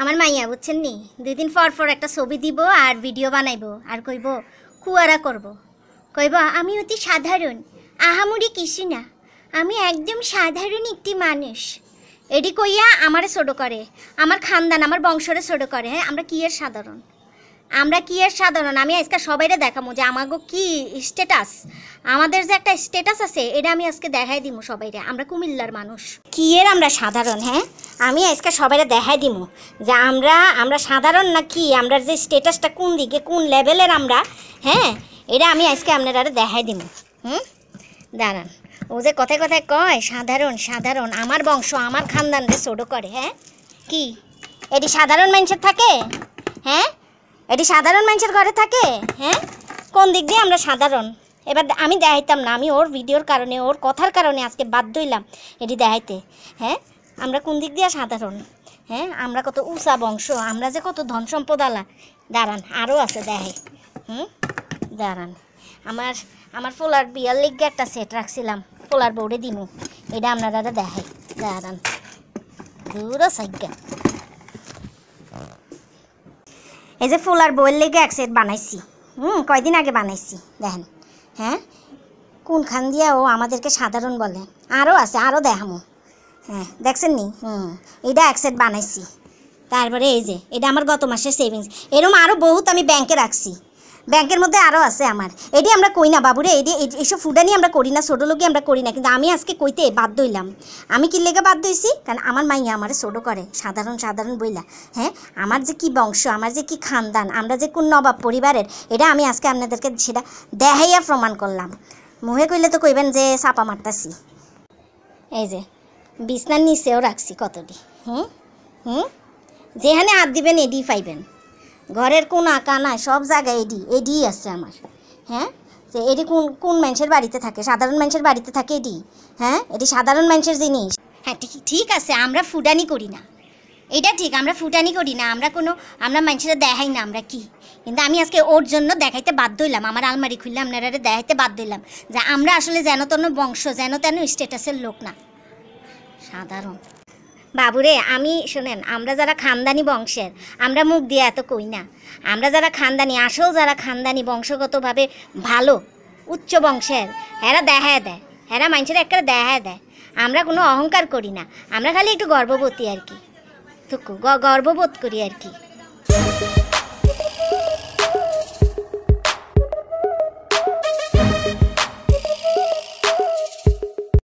আমার মাইয়া বুঝছেন নি দুই দিন পর পর একটা ছবি দিব আর ভিডিও বানাইবো আর কইব কুয়ারা করব কইব আমি অতি সাধারণ আহামরি কিছু না আমি একদম সাধারণ একটি মানুষ এডি কইয়া আমারে ছোট করে আমার খানদান আমার বংশরে ছোট করে হ্যাঁ আমরা কি এর সাধারণ আমি আজকে সবাইরে দেখামু যে আমাগো কি স্ট্যাটাস আমাদের যে একটা স্ট্যাটাস আছে এটা আমি আজকে দেখাই দিমু সবাইরে আমরা কুমিল্লার মানুষ কি এর আমরা সাধারণ হ্যাঁ আমি আজকে সবাইরে দেখাই দিমু যে আমরা সাধারণ না কি আমরা যে স্ট্যাটাসটা কোন দিকে কোন লেভেলের আমরা হ্যাঁ এটা আমি আজকে আপনাদের দেখাই দিমু হুম দাঁড়ান ও যে কথা কথা কয় সাধারণ সাধারণ আমার বংশ আমার খানদানরে ছোট করে হ্যাঁ কি এডি সাধারণ মানুষের থাকে হ্যাঁ এটি সাধারণ মানুষের ঘরে থাকে হ্যাঁ কোন দিক দিয়ে আমরা সাধারণ এবার আমি দেখাইতাম না আমি ওর ভিডিওর কারণে ওর কথার কারণে আজকে বাধ্য হইলাম এটি দেখাইতে হ্যাঁ আমরা কোন দিক দিয়ে সাধারণ হ্যাঁ আমরা কত উঁচা বংশ আমরা যে কত ধন সম্পদ আলা দাঁড়ান আরও আছে দেখাই হুম দাঁড়ান আমার আমার পোলার বিয়ার লিগে একটা সেট রাখছিলাম পোলার বোর্ডে দিমু এটা আপনারা দেখাই দাঁড়ান দূর সাইজ্ঞা এই যে ফুলার বইয়ের লেগে এক সেট বানাইছি কয়দিন আগে বানাইছি দেখেন হ্যাঁ কোনখান দিয়ে ও আমাদেরকে সাধারণ বলে আরও আছে আরও দেখামো হ্যাঁ দেখছেন নি এটা এক সেট বানাইছি তারপরে এই যে এটা আমার গত মাসের সেভিংস এরকম আরও বহুত আমি ব্যাংকে রাখছি ব্যাংকের মধ্যে আরও আছে আমার এটি আমরা কই না বাবুরে এটি এইসব ফুডানি আমরা করি না ছোটো লোকই আমরা করি না কিন্তু আমি আজকে কইতে বাধ্য হইলাম আমি কি লেগে বাধ্য হইছি কারণ আমার মাইয়া আমারে ছোটো করে সাধারণ সাধারণ বইলা হ্যাঁ আমার যে কি বংশ আমার যে কি খানদান আমরা যে কোন নবাব পরিবারের এটা আমি আজকে আপনাদেরকে সেটা দেখাইয়া প্রমাণ করলাম মুহে কইলে তো কইবেন যে চাপা মারতাছি এই যে বিছনার নিচেও রাখছি কতটি হুম হুম যেখানে হাত দিবেন এডি পাইবেন ঘরের কোনা কানায় সব জায়গায় এডি এডি আছে আমার হ্যাঁ যে এডি কোন কোন মানুষের বাড়িতে থাকে সাধারণ মানুষের বাড়িতে থাকে এডি হ্যাঁ এটি সাধারণ মানুষের জিনিস হ্যাঁ ঠিক আছে আমরা ফুটানি করি না এটা ঠিক আমরা ফুটানি করি না আমরা মানুষেরা দেখাই না আমরা কি কিন্তু আমি আজকে ওর জন্য দেখাইতে বাধ্য হইলাম আমার আলমারি খুললে আপনারা দেখাইতে বাধ্য হইলাম যে আমরা আসলে যেন তেন বংশ যেন তেন স্ট্যাটাসের লোক না সাধারণ বাবুরে আমি শোনেন আমরা যারা খানদানি বংশের আমরা মুখ দিয়ে এত কই না আমরা যারা খানদানি আসল যারা খানদানি বংশগতভাবে ভালো উচ্চ বংশের এরা দেখা দেয় এরা মানুষের একটা দেখা দেয় আমরা কোনো অহংকার করি না আমরা খালি একটু গর্ববতী আর কি তো গর্ববোধ করি আর কি